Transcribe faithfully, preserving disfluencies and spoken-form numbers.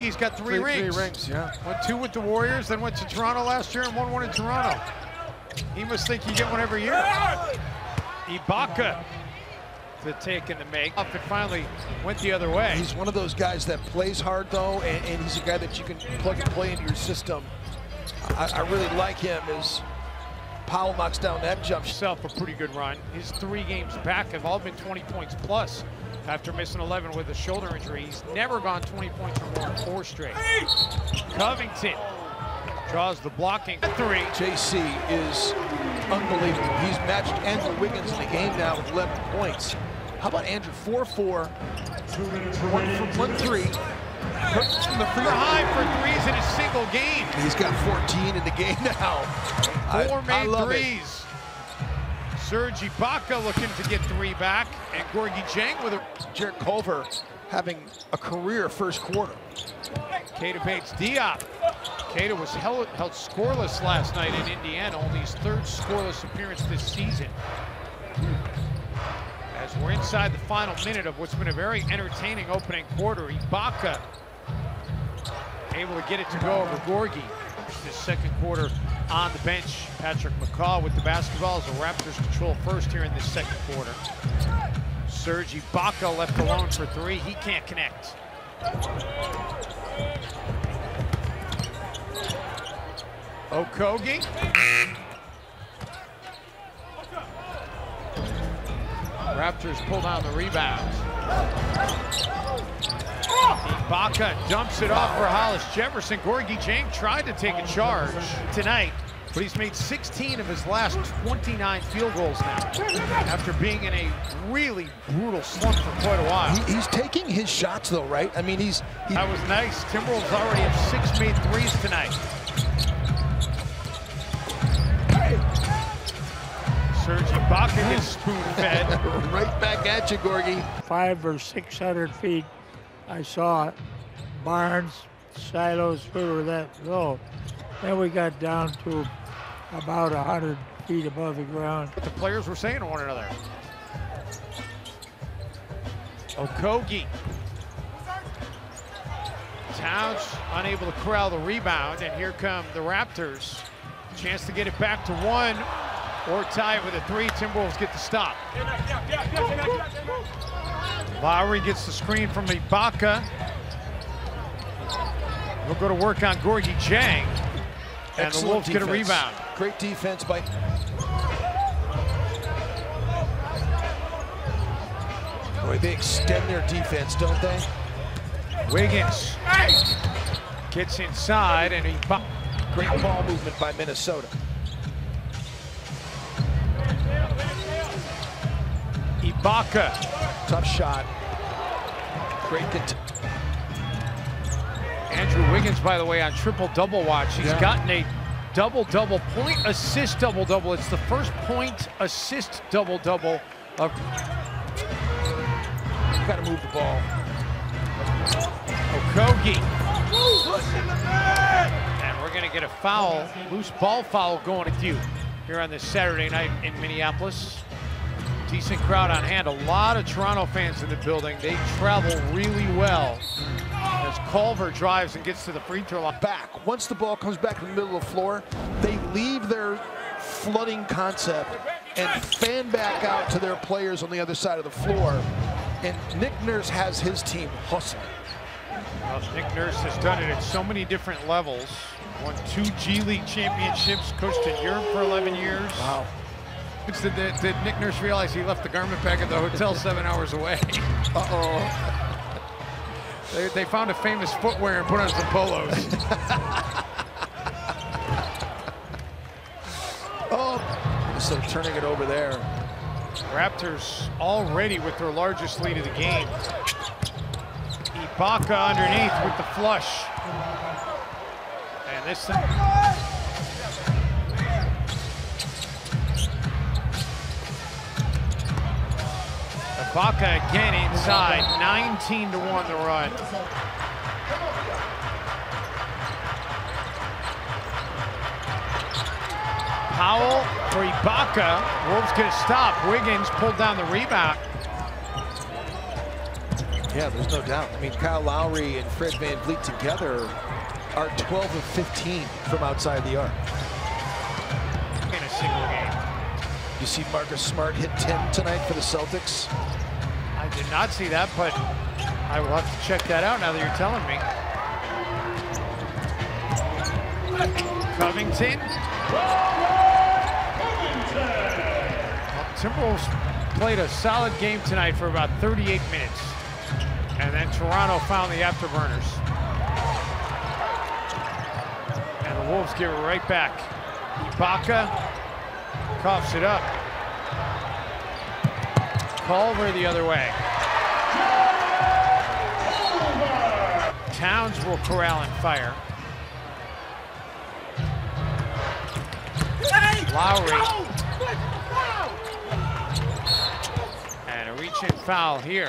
He's got three, three rings. Three rings, yeah. Went two with the Warriors, then went to Toronto last year and won one in Toronto. He must think you get one every year. Ibaka, the take and the make. Up and finally went the other way. He's one of those guys that plays hard, though, and, and he's a guy that you can plug and play into your system. I, I really like him as Powell knocks down that jump. Himself a pretty good run. His three games back have all been twenty points plus. After missing eleven with a shoulder injury, he's never gone twenty points or more in four straight. Covington draws the blocking three. J C is unbelievable. He's matched Andrew Wiggins in the game now with eleven points. How about Andrew? four for four, one for one, three. Cooks from the free high for threes in a single game. He's got fourteen in the game now. Four I, made I threes. It. Serge Ibaka looking to get three back, and Gorgui Dieng with a... Jared Culver having a career first quarter. Kade Bates-Diop. Kade was held, held scoreless last night in Indiana, only his third scoreless appearance this season. As we're inside the final minute of what's been a very entertaining opening quarter, Ibaka able to get it to go over Gorgui. This second quarter on the bench. Patrick McCaw with the basketball as the Raptors control first here in this second quarter. Serge Ibaka left alone for three. He can't connect. Okogie. Raptors pull down the rebound. Ibaka dumps it off for Hollis Jefferson. Gorgui Dieng tried to take a charge tonight, but he's made sixteen of his last twenty-nine field goals now after being in a really brutal slump for quite a while. He, he's taking his shots, though, right? I mean, he's... He... That was nice. Timberwolves already have six made threes tonight. Serge Ibaka gets spoon-fed. Right back at you, Gorgie. Five or six hundred feet, I saw barns, silos, we were that low. Then we got down to about a hundred feet above the ground. What the players were saying to one another. Okogie. Towns unable to corral the rebound, and here come the Raptors. Chance to get it back to one. Or tie it with a three, Timberwolves get the stop. Lowry gets the screen from Ibaka. We'll go to work on Gorgui Dieng. And excellent the Wolves defense. Get a rebound. Great defense by... Boy, they extend their defense, don't they? Wiggins gets inside and Ibaka. Great ball movement by Minnesota. Ibaka. Tough shot. Great. Andrew Wiggins, by the way, on triple-double watch. He's yeah. gotten a double-double, point assist double-double. It's the first point assist double-double of... You've got to move the ball. Okogie. And we're going to get a foul, loose ball foul going at you here on this Saturday night in Minneapolis. Decent crowd on hand. A lot of Toronto fans in the building. They travel really well as Culver drives and gets to the free throw line. Back. Once the ball comes back in the middle of the floor, they leave their flooding concept and fan back out to their players on the other side of the floor. And Nick Nurse has his team hustling. Well, Nick Nurse has done it at so many different levels. Won two G League championships, coached in Europe for eleven years. Wow. Did, did Nick Nurse realize he left the garment bag at the hotel seven hours away? Uh-oh. They, they found a famous footwear and put on some polos. Oh, so turning it over there. Raptors already with their largest lead of the game. Ibaka underneath with the flush. And this thing... Ibaka again inside, nineteen to one to run. Powell for Ibaka, Wolves get a stop. Wiggins pulled down the rebound. Yeah, there's no doubt. I mean, Kyle Lowry and Fred VanVleet together are twelve of fifteen from outside the arc. In a single game. You see Marcus Smart hit ten tonight for the Celtics? I did not see that, but I will have to check that out now that you're telling me. Covington. Well, Timberwolves played a solid game tonight for about thirty-eight minutes. And then Toronto found the afterburners. And the Wolves give it right back. Ibaka coughs it up. Culver the other way. Towns will corral and fire. Lowry. And a reach-in foul here.